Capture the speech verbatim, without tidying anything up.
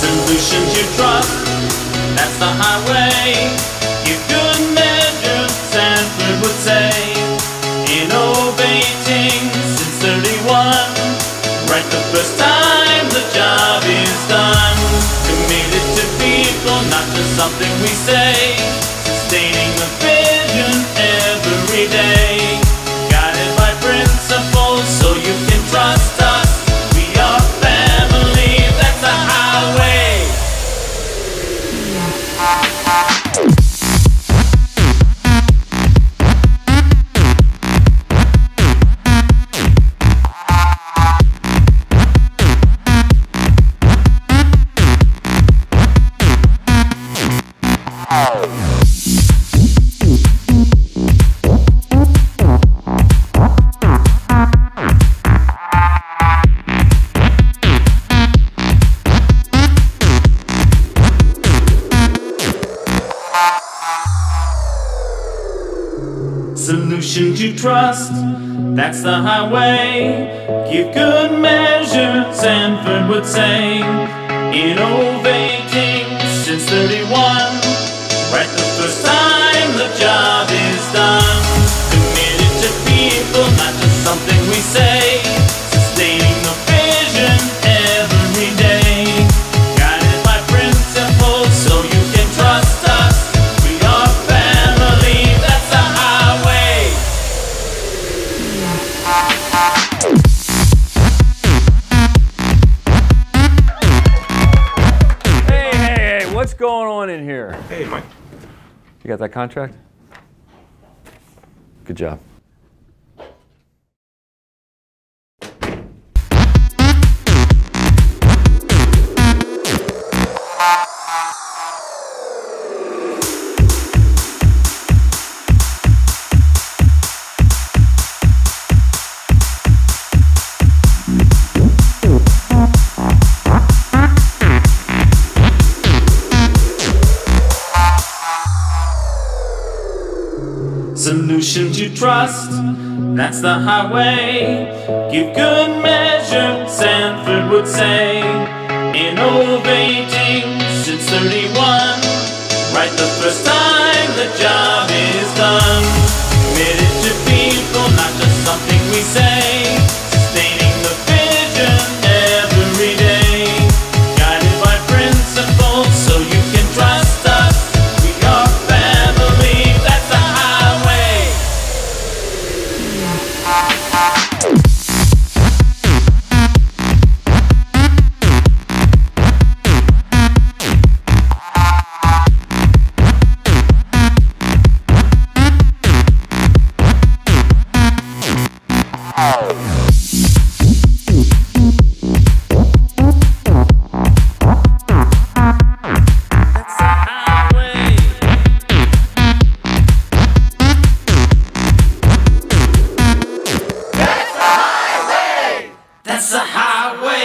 solutions you trust, that's the highway. Give good measure, Sanford would say. Innovating since thirty-one, right the first time the job is done. Committed to people, not just something we say. Sustaining the vision every day. Guided by principles so you can trust us. Solutions you trust, that's the highway. Give good measure, Sanford would say. Innovating since thirty-one, right the first time the job is done. Committed to people, not just something we say. Sustaining the vision every day. Guided by principles so you can trust us. What's going on in here? Hey, Mike. You got that contract? Good job. Solutions you trust, that's the highway. Give good measure, Sanford would say. Innovating since thirty-one, right the first time the job is done. Committed to people, not just something we say. Sustaining the vision every day. Guided by principles so you can trust us. That's the highway!